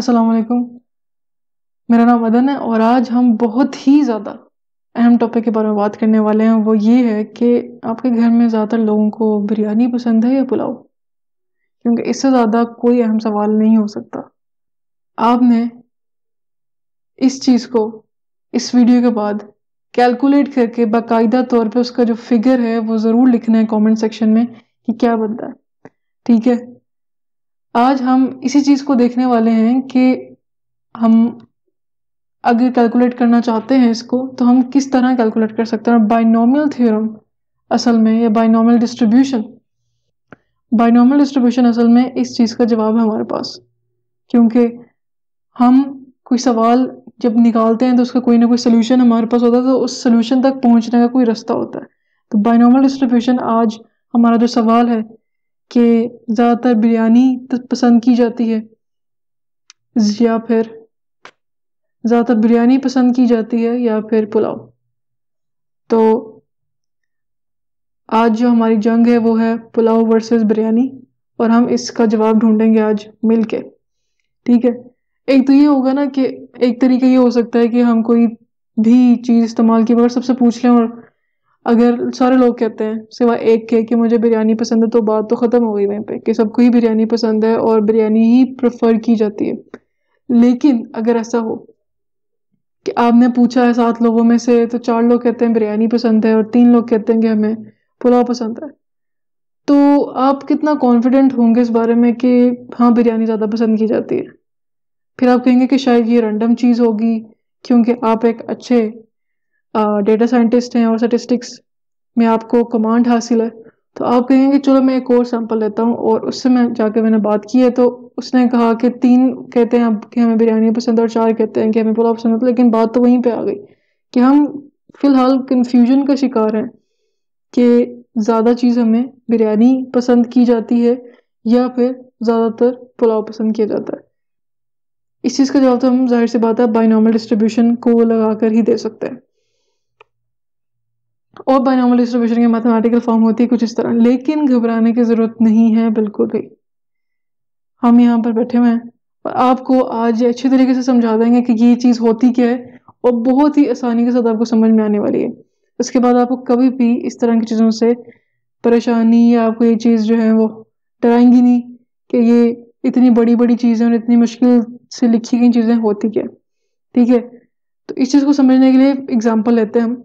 अस्सलाम वालेकुम, मेरा नाम मदन है और आज हम बहुत ही ज़्यादा अहम टॉपिक के बारे में बात करने वाले हैं। वो ये है कि आपके घर में ज़्यादातर लोगों को बिरयानी पसंद है या पुलाव, क्योंकि इससे ज़्यादा कोई अहम सवाल नहीं हो सकता। आपने इस चीज़ को इस वीडियो के बाद कैलकुलेट करके बाकायदा तौर पे उसका जो फिगर है वो ज़रूर लिखना है कमेंट सेक्शन में कि क्या बनता है। ठीक है, आज हम इसी चीज़ को देखने वाले हैं कि हम अगर कैलकुलेट करना चाहते हैं इसको तो हम किस तरह कैलकुलेट कर सकते हैं। बाइनोमियल थ्योरम असल में, या बाइनोमियल डिस्ट्रीब्यूशन असल में इस चीज़ का जवाब है हमारे पास, क्योंकि हम कोई सवाल जब निकालते हैं तो उसका कोई ना कोई सलूशन हमारे पास होता है, तो उस सलूशन तक पहुंचने का कोई रास्ता होता है। तो बाइनोमियल डिस्ट्रीब्यूशन आज हमारा जो सवाल है कि ज़्यादातर बिरयानी पसंद की जाती है या फिर पुलाव। तो आज जो हमारी जंग है वो है पुलाव वर्सेस बिरयानी, और हम इसका जवाब ढूंढेंगे आज मिलके। ठीक है, एक तो ये होगा ना कि एक तरीका ये हो सकता है कि हम कोई भी चीज़ इस्तेमाल किए बगैर सबसे पूछ लें, और अगर सारे लोग कहते हैं सिवाय एक के कि मुझे बिरयानी पसंद है, तो बात तो ख़त्म हो गई वहीं पे कि सबको ही बिरयानी पसंद है और बिरयानी ही प्रेफर की जाती है। लेकिन अगर ऐसा हो कि आपने पूछा है 7 लोगों में से, तो 4 लोग कहते हैं बिरयानी पसंद है और 3 लोग कहते हैं कि हमें पुलाव पसंद है, तो आप कितना कॉन्फिडेंट होंगे इस बारे में कि हाँ बिरयानी ज़्यादा पसंद की जाती है। फिर आप कहेंगे कि शायद ये रैंडम चीज़ होगी, क्योंकि आप एक अच्छे डेटा साइंटिस्ट हैं और स्टैटिस्टिक्स में आपको कमांड हासिल है। तो आप कहेंगे कि चलो मैं एक और सैंपल लेता हूँ, और उससे मैं जाके मैंने बात की है, तो उसने कहा कि 3 कहते हैं आप कि हमें बिरयानी पसंद है और 4 कहते हैं कि हमें पुलाव पसंद है। लेकिन बात तो वहीं पे आ गई कि हम फ़िलहाल कन्फ्यूजन का शिकार हैं कि ज़्यादा चीज़ हमें बिरयानी पसंद की जाती है या फिर ज़्यादातर पुलाव पसंद किया जाता है। इस चीज़ का जवाब तो हम जाहिर सी बात है बाइनॉमियल डिस्ट्रीब्यूशन को लगा कर ही दे सकते हैं, और बाइनॉमियल डिस्ट्रीब्यूशन की मैथमेटिकल फॉर्म होती है कुछ इस तरह। लेकिन घबराने की ज़रूरत नहीं है बिल्कुल भी, हम यहाँ पर बैठे हुए हैं और आपको आज अच्छे तरीके से समझा देंगे कि ये चीज़ होती क्या है, और बहुत ही आसानी के साथ आपको समझ में आने वाली है। उसके बाद आपको कभी भी इस तरह की चीज़ों से परेशानी या आपको ये चीज़ जो है वो डराएंगी नहीं कि ये इतनी बड़ी बड़ी चीज़ें और इतनी मुश्किल से लिखी गई चीज़ें होती क्या है। ठीक है, तो इस चीज़ को समझने के लिए एग्जाम्पल लेते हैं हम।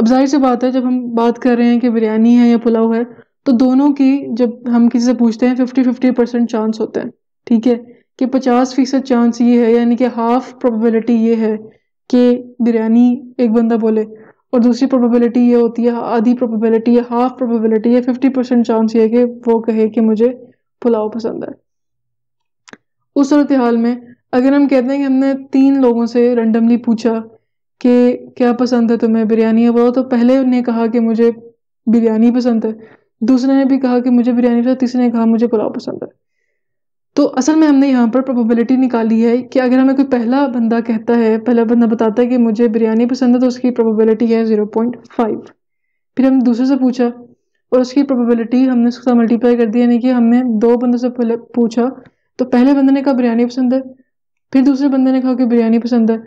अब जाहिर सी बात है जब हम बात कर रहे हैं कि बिरयानी है या पुलाव है, तो दोनों की जब हम किसी से पूछते हैं 50-50% चांस होते हैं। ठीक है, कि 50% चांस ये है, यानी कि हाफ प्रोबेबिलिटी ये है कि बिरयानी एक बंदा बोले, और दूसरी प्रोबेबिलिटी ये होती है, आधी प्रोबेबिलिटी या हाफ प्रोबेबिलिटी या 50% चांस ये है कि वो कहे कि मुझे पुलाव पसंद है। उस सूरत हाल में अगर हम कहते हैं कि हमने 3 लोगों से रेंडमली पूछा कि क्या पसंद है तुम्हें, बिरयानी है बोलो, तो पहले ने कहा कि मुझे बिरयानी पसंद है, दूसरे ने भी कहा कि मुझे बिरयानी पसंद है, तीसरे ने कहा मुझे पुलाव पसंद है। तो असल में हमने यहाँ पर प्रोबेबिलिटी निकाली है कि अगर हमें कोई पहला बंदा कहता है, पहला बंदा बताता है कि मुझे बिरयानी पसंद है, तो उसकी प्रोबेबिलिटी है 0.5। फिर हम दूसरे से पूछा और उसकी प्रोबेबिलिटी हमने उसके साथ मल्टीप्लाई कर दी, यानी कि हमने 2 बंदों से पहले पूछा तो पहले बंदे ने कहा बिरयानी पसंद है, फिर दूसरे बंदे ने कहा कि बिरयानी पसंद है,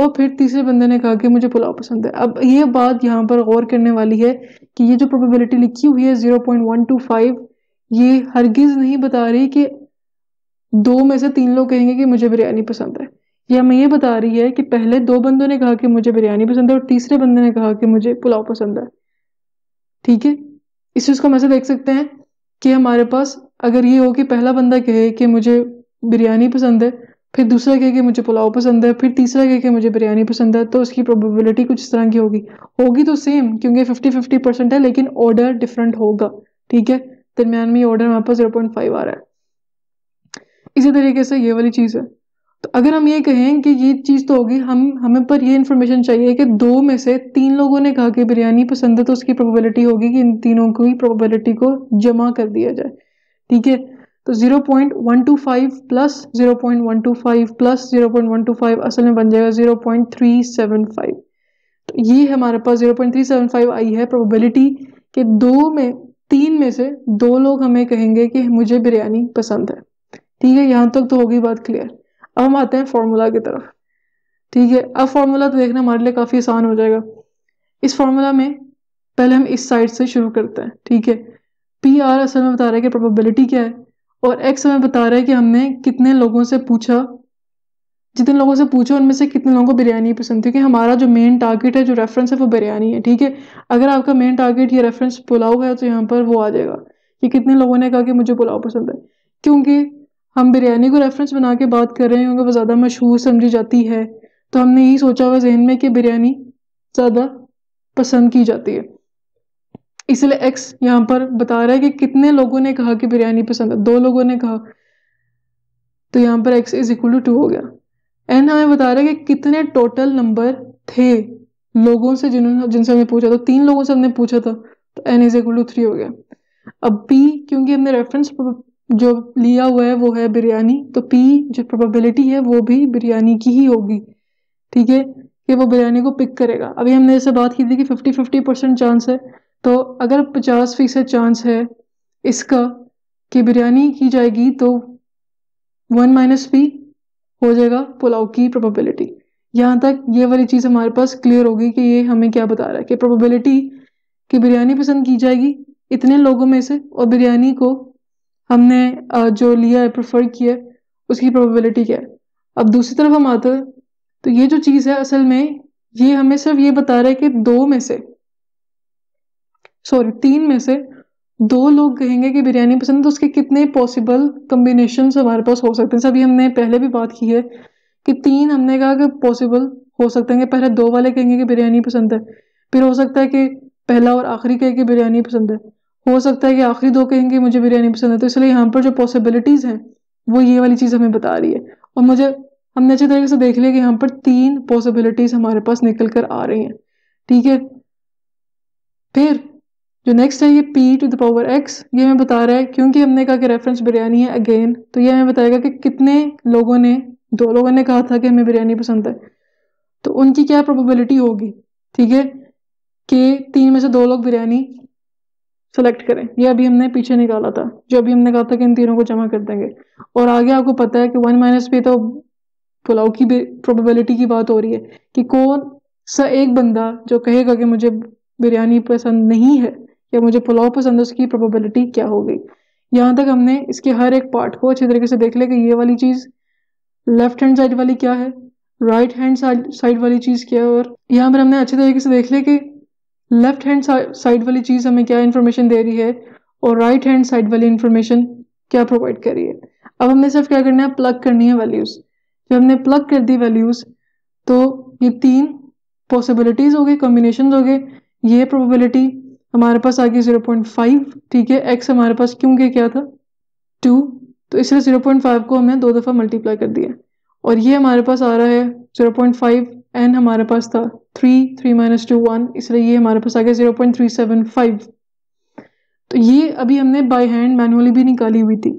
और फिर तीसरे बंदे ने कहा कि मुझे पुलाव पसंद है। अब ये बात यहाँ पर गौर करने वाली है कि ये जो प्रोबेबिलिटी लिखी हुई है 0.125, ये हरगिज़ नहीं बता रही कि 2 में से 3 लोग कहेंगे कि मुझे बिरयानी पसंद है। यह हमें ये बता रही है कि पहले 2 बंदों ने कहा कि मुझे बिरयानी पसंद है और तीसरे बंदे ने कहा कि मुझे पुलाव पसंद है। ठीक है, इस चीज़ को हम ऐसे देख सकते हैं कि हमारे पास अगर ये हो कि पहला बंदा कहे कि मुझे बिरयानी पसंद है, फिर दूसरा कहे कि मुझे पुलाव पसंद है, फिर तीसरा कहे कि मुझे बिरयानी पसंद है, तो उसकी प्रोबेबिलिटी कुछ इस तरह की होगी तो सेम, क्योंकि 50-50% है, लेकिन ऑर्डर डिफरेंट होगा। ठीक है, दरम्यान में ऑर्डर हमारे पास 0.5 आ रहा है। इसी तरीके से ये वाली चीज़ है, तो अगर हम ये कहें कि ये चीज़ तो होगी, हमें पर यह इन्फॉर्मेशन चाहिए कि 2 में से 3 लोगों ने कहा कि बिरयानी पसंद है, तो उसकी प्रोबेबिलिटी होगी कि इन तीनों की प्रोबेबिलिटी को जमा कर दिया जाए। ठीक है, तो 0.125 प्लस 0.125 प्लस 0.125 असल में बन जाएगा 0.375। तो ये हमारे पास 0.375 आई है प्रोबेबिलिटी कि 3 में से 2 लोग हमें कहेंगे कि मुझे बिरयानी पसंद है। ठीक है, यहाँ तक तो होगी बात क्लियर। अब हम आते हैं फार्मूला की तरफ, ठीक है। अब फार्मूला तो देखना हमारे लिए काफ़ी आसान हो जाएगा। इस फार्मूला में पहले हम इस साइड से शुरू करते हैं, ठीक है। पी आर असल में बता रहा है कि प्रोबेबिलिटी क्या है, और एक्स हमें बता रहा है कि हमने कितने लोगों से पूछा, जितने लोगों से पूछा उनमें से कितने लोगों को बिरयानी पसंद थी, क्योंकि हमारा जो मेन टारगेट है, जो रेफरेंस है वो बिरयानी है, ठीक है। अगर आपका मेन टारगेट या रेफरेंस पुलाव है तो यहाँ पर वो आ जाएगा कि कितने लोगों ने कहा कि मुझे पुलाव पसंद है, क्योंकि हम बिरयानी को रेफरेंस बना के बात कर रहे हैं क्योंकि वो ज़्यादा मशहूर समझी जाती है। तो हमने यही सोचा हुआ जहन में कि बिरयानी ज़्यादा पसंद की जाती है, इसलिए एक्स यहाँ पर बता रहा है कि कितने लोगों ने कहा कि बिरयानी पसंद है। 2 लोगों ने कहा, तो यहाँ पर एक्स इज इक्वल टू 2 हो गया। एन हमें बता रहा है कि कितने टोटल नंबर थे लोगों से जिनसे हमने पूछा था। 3 लोगों से हमने पूछा था, तो एन इज इक्वल टू 3 हो गया। अब पी, क्योंकि हमने रेफरेंस जो लिया हुआ है वो है बिरयानी, तो पी जो प्रोबेबिलिटी है वो भी बिरयानी की ही होगी, ठीक है, कि वो बिरयानी को पिक करेगा। अभी हमने जैसे बात की थी कि 50-50% चांस है, तो अगर 50% चांस है इसका कि बिरयानी की जाएगी तो 1 - p हो जाएगा पुलाव की प्रोबेबिलिटी। यहाँ तक ये वाली चीज़ हमारे पास क्लियर होगी कि ये हमें क्या बता रहा है कि प्रोबेबिलिटी कि बिरयानी पसंद की जाएगी इतने लोगों में से, और बिरयानी को हमने जो लिया है, प्रेफर किया है, उसकी प्रोबेबिलिटी क्या है। अब दूसरी तरफ हम आते हैं तो ये जो चीज़ है असल में ये हमें सिर्फ ये बता रहा है कि 3 में से 2 लोग कहेंगे कि बिरयानी पसंद, तो उसके कितने पॉसिबल कम्बिनेशन हमारे पास हो सकते हैं। सभी हमने पहले भी बात की है कि 3 हमने कहा कि पॉसिबल हो सकते हैं, पहले 2 वाले कहेंगे कि बिरयानी पसंद है, फिर हो सकता है कि पहला और आखिरी कहे कि बिरयानी पसंद है, हो सकता है कि आखिरी 2 कहेंगे मुझे बिरयानी पसंद है। तो इसलिए यहाँ पर जो पॉसिबिलिटीज़ हैं वो ये वाली चीज़ हमें बता रही है, और हमने अच्छे तरीके से देख लिया कि यहाँ पर 3 पॉसिबिलिटीज़ हमारे पास निकल कर आ रही हैं, ठीक है। फिर जो नेक्स्ट है ये p⁴x, ये हमें बता रहा है क्योंकि हमने कहा कि रेफरेंस बिरयानी है अगेन, तो ये हमें बताएगा कि कितने लोगों ने, 2 लोगों ने कहा था कि हमें बिरयानी पसंद है, तो उनकी क्या प्रोबेबिलिटी होगी, ठीक है, कि 3 में से 2 लोग बिरयानी सेलेक्ट करें। ये अभी हमने पीछे निकाला था, जो अभी हमने कहा था कि इन तीनों को जमा कर देंगे, और आगे आपको पता है कि 1 - p तो पुलाव की प्रोबेबिलिटी की बात हो रही है कि कौन सा एक बंदा जो कहेगा कि मुझे बिरयानी पसंद नहीं है या मुझे पुलाव पसंद है, उसकी प्रोबेबिलिटी क्या हो गई। यहाँ तक हमने इसके हर एक पार्ट को अच्छे तरीके से देख लिया कि ये वाली चीज़ लेफ्ट हैंड साइड वाली क्या है, राइट हैंड साइड वाली चीज़ क्या है, और यहाँ पर हमने अच्छे तरीके से देख लिया कि लेफ्ट हैंड साइड वाली चीज़ हमें क्या इन्फॉर्मेशन दे रही है और राइट हैंड साइड वाली इन्फॉर्मेशन क्या प्रोवाइड कर रही है। अब हमने सिर्फ क्या करना है, प्लग करनी है वैल्यूज़। जब हमने प्लग कर दी वैल्यूज़ तो ये 3 पॉसिबिलिटीज़ हो गई, कॉम्बिनेशन हो गए। ये प्रोबेबिलिटी हमारे पास आ गई 0.5, ठीक है। एक्स हमारे पास क्योंकि क्या था 2, तो इसलिए 0.5 को हमने 2 दफ़ा मल्टीप्लाई कर दिया, और ये हमारे पास आ रहा है 0.5। एन हमारे पास था 3 - 2 1, इसलिए ये हमारे पास आ गया 0.375। तो ये अभी हमने बाय हैंड मैनुअली भी निकाली हुई थी,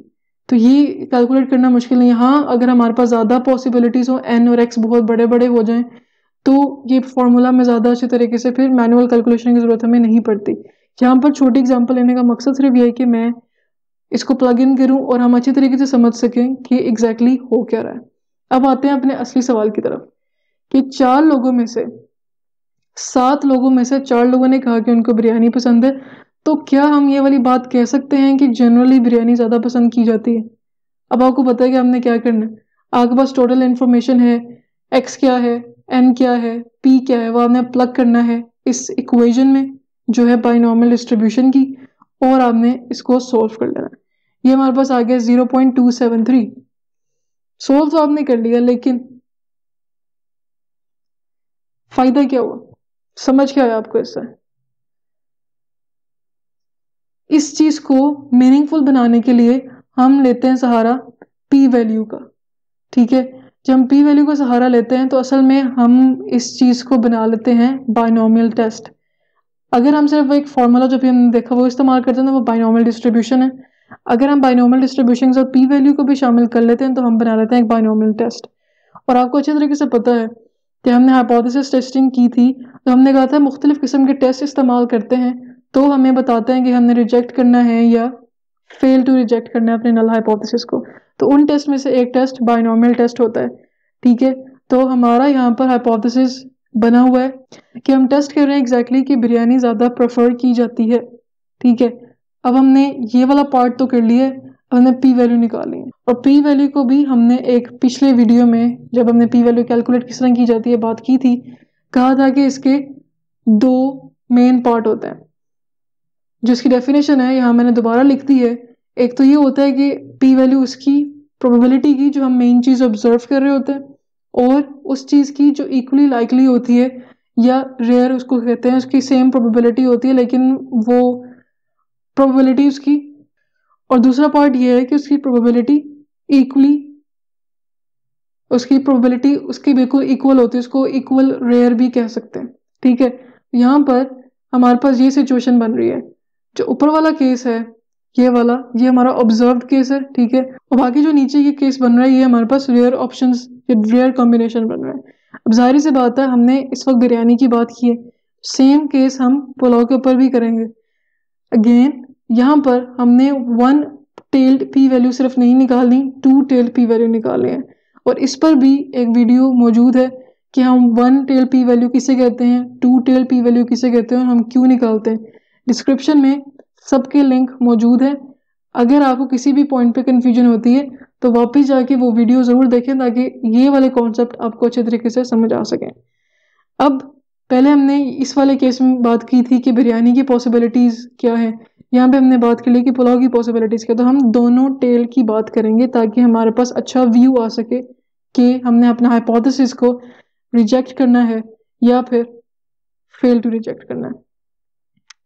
तो ये कैलकुलेट करना मुश्किल नहीं। हाँ, अगर हमारे पास ज़्यादा पॉसिबिलिटीज़ हो, एन और एक्स बहुत बड़े बड़े हो जाएं, तो ये फार्मूला में ज़्यादा अच्छे तरीके से फिर मैनुअल कैलकुलेशन की ज़रूरत हमें नहीं पड़ती। यहाँ पर छोटी एग्जांपल लेने का मकसद सिर्फ ये है कि मैं इसको प्लग इन करूँ और हम अच्छे तरीके से समझ सकें कि एग्जैक्टली हो क्या रहा है। अब आते हैं अपने असली सवाल की तरफ कि 4 लोगों में से 4 लोगों ने कहा कि उनको बिरयानी पसंद है, तो क्या हम ये वाली बात कह सकते हैं कि जनरली बिरयानी ज़्यादा पसंद की जाती है। अब आपको पता है कि हमने क्या करना है, आपके पास टोटल इन्फॉर्मेशन है, एक्स क्या है, एन क्या है, पी क्या है, वो आपने प्लग करना है इस इक्वेशन में जो है बाइनॉमियल डिस्ट्रीब्यूशन की, और आपने इसको सॉल्व कर लेना है। ये हमारे पास आ गया 0.273। सॉल्व तो आपने कर लिया, लेकिन फायदा क्या हुआ, समझ क्या आया आपको इससे। इस चीज़ को मीनिंगफुल बनाने के लिए हम लेते हैं सहारा पी वैल्यू का, ठीक है। जब हम पी वैल्यू का सहारा लेते हैं तो असल में हम इस चीज़ को बना लेते हैं बाइनॉमियल टेस्ट। अगर हम सिर्फ एक फार्मूला जो भी हमने देखा वो इस्तेमाल करते हैं तो वो बाइनॉमियल डिस्ट्रीब्यूशन है। अगर हम बाइनॉमियल डिस्ट्रीब्यूशन और पी वैल्यू को भी शामिल कर लेते हैं तो हम बना लेते हैं एक बाइनॉमियल टेस्ट। और आपको अच्छे तरीके से पता है कि हमने हाइपोथेसिस टेस्टिंग की थी, तो हमने कहा था मुख्तलिफ़ किस्म के टेस्ट इस्तेमाल करते हैं तो हमें बताते हैं कि हमने रिजेक्ट करना है या फेल टू रिजेक्ट करना है अपने नल हाइपोथेसिस को। तो उन टेस्ट में से एक टेस्ट बाइनोमियल टेस्ट होता है। ठीक है, तो हमारा यहाँ पर हाइपोथेसिस बना हुआ है कि हम टेस्ट कर रहे हैं एग्जैक्टली कि बिरयानी ज़्यादा प्रेफर की जाती है। ठीक है, अब हमने ये वाला पार्ट तो कर लिया है, हमने पी वैल्यू निकाली है और पी वैल्यू को भी हमने एक पिछले वीडियो में जब हमने पी वैल्यू कैलकुलेट किस तरह की जाती है बात की थी, कहा था कि इसके दो मेन पार्ट होते हैं जिसकी डेफिनेशन है यहाँ मैंने दोबारा लिख दी है। एक तो ये होता है कि पी वैल्यू उसकी प्रोबेबिलिटी की जो हम मेन चीज़ ऑब्जर्व कर रहे होते हैं और उस चीज़ की जो इक्वली लाइकली होती है या रेयर उसको कहते हैं, उसकी सेम प्रोबेबिलिटी होती है लेकिन वो प्रोबेबिलिटी उसकी, और दूसरा पार्ट ये है कि उसकी प्रोबेबिलिटी इक्वली उसकी बिल्कुल इक्वल होती है, उसको इक्वल रेयर भी कह सकते हैं। ठीक है, यहाँ पर हमारे पास ये सिचुएशन बन रही है, जो ऊपर वाला केस है ये वाला, ये हमारा ऑब्जर्व्ड केस है। ठीक है, और बाकी जो नीचे ये केस बन रहा है ये हमारे पास रेयर ऑप्शंस, ये रेयर कॉम्बिनेशन बन रहा है। अब जाहिर सी बात है हमने इस वक्त बिरयानी की बात की है, सेम केस हम पुलाव के ऊपर भी करेंगे। अगेन यहाँ पर हमने वन टेल्ड पी वैल्यू सिर्फ नहीं निकालनी, टू टेल्ड पी वैल्यू निकालनी है और इस पर भी एक वीडियो मौजूद है कि हम वन टेल्ड पी वैल्यू किसे कहते हैं, टू टेल्ड पी वैल्यू किसे कहते हैं और हम क्यों निकालते हैं। डिस्क्रिप्शन में सबके लिंक मौजूद है, अगर आपको किसी भी पॉइंट पे कन्फ्यूजन होती है तो वापस जाके वो वीडियो ज़रूर देखें ताकि ये वाले कॉन्सेप्ट आपको अच्छे तरीके से समझ आ सकें। अब पहले हमने इस वाले केस में बात की थी कि बिरयानी की पॉसिबिलिटीज़ क्या है, यहाँ पे हमने बात कर ली कि पुलाव की पॉसिबिलिटीज़ क्या, तो हम दोनों टेल की बात करेंगे ताकि हमारे पास अच्छा व्यू आ सके कि हमने अपना हाइपोथेसिस को रिजेक्ट करना है या फिर फेल टू रिजेक्ट करना है,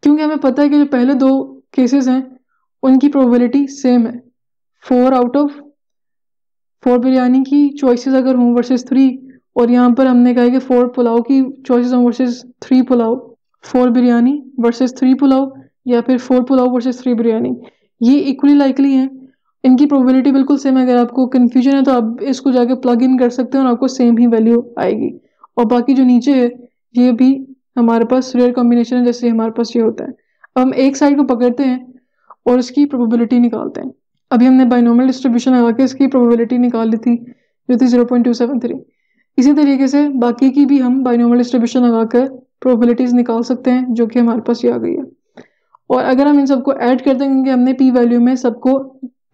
क्योंकि हमें पता है कि जो पहले दो केसेस हैं उनकी प्रोबेबिलिटी सेम है। 4 आउट ऑफ 4 बिरयानी की चॉइसेस अगर हों वर्सेस 3, और यहाँ पर हमने कहा कि 4 पुलाव की चॉइसेस हों वर्सेस 3 पुलाव, 4 बिरयानी वर्सेस 3 पुलाव या फिर 4 पुलाव वर्सेस 3 बिरयानी, ये इक्वली लाइकली हैं, इनकी प्रोबेबिलिटी बिल्कुल सेम है। अगर आपको कन्फ्यूजन है तो आप इसको जाके प्लग इन कर सकते हैं और आपको सेम ही वैल्यू आएगी। और बाकी जो नीचे है ये भी हमारे पास रेयर कॉम्बिनेशन है, जैसे हमारे पास ये होता है। अब हम एक साइड को पकड़ते हैं और उसकी प्रोबेबिलिटी निकालते हैं। अभी हमने बाइनोमियल डिस्ट्रीब्यूशन लगा के इसकी प्रोबेबिलिटी निकाल ली थी जो थी 0.273। इसी तरीके से बाकी की भी हम बाइनोमियल डिस्ट्रीब्यूशन लगा कर प्रोबेबिलिटीज़ निकाल सकते हैं जो कि हमारे पास ये आ गई है। और अगर हम इन सबको ऐड कर देंगे, हमने पी वैल्यू में सबको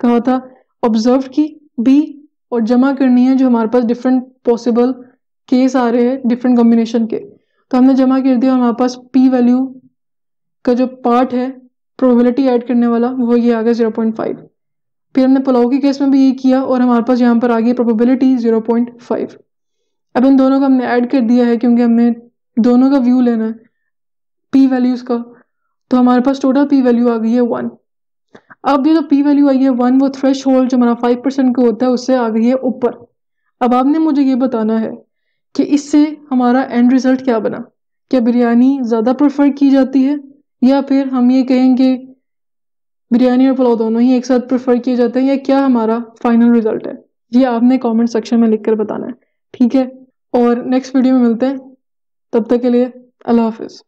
कहा था ऑब्जर्व की भी और जमा करनी है जो हमारे पास डिफरेंट पॉसिबल केस आ रहे हैं डिफरेंट कॉम्बिनेशन के, तो हमने जमा कर दिया। हमारे पास पी वैल्यू का जो पार्ट है प्रोबेबिलिटी ऐड करने वाला वो ये आ गया 0.5। फिर हमने पुलाव के केस में भी ये किया और हमारे पास यहाँ पर आ गई प्रोबेबिलिटी 0.5। अब इन दोनों को हमने ऐड कर दिया है क्योंकि हमने दोनों का व्यू लेना है पी वैल्यूज़ का, तो हमारे पास टोटल पी वैल्यू आ गई है 1। अब ये जो पी वैल्यू आई है 1 वो थ्रेश होल्ड जो हमारा 5% का होता है उससे आ गई है ऊपर। अब आपने मुझे ये बताना है कि इससे हमारा एंड रिज़ल्ट क्या बना, क्या बिरयानी ज़्यादा प्रेफर की जाती है या फिर हम ये कहेंगे बिरयानी और पुलाव दोनों ही एक साथ प्रेफर किए जाते हैं, या क्या हमारा फाइनल रिज़ल्ट है, ये आपने कमेंट सेक्शन में लिखकर बताना है। ठीक है, और नेक्स्ट वीडियो में मिलते हैं, तब तक के लिए अल्लाह हाफिज़।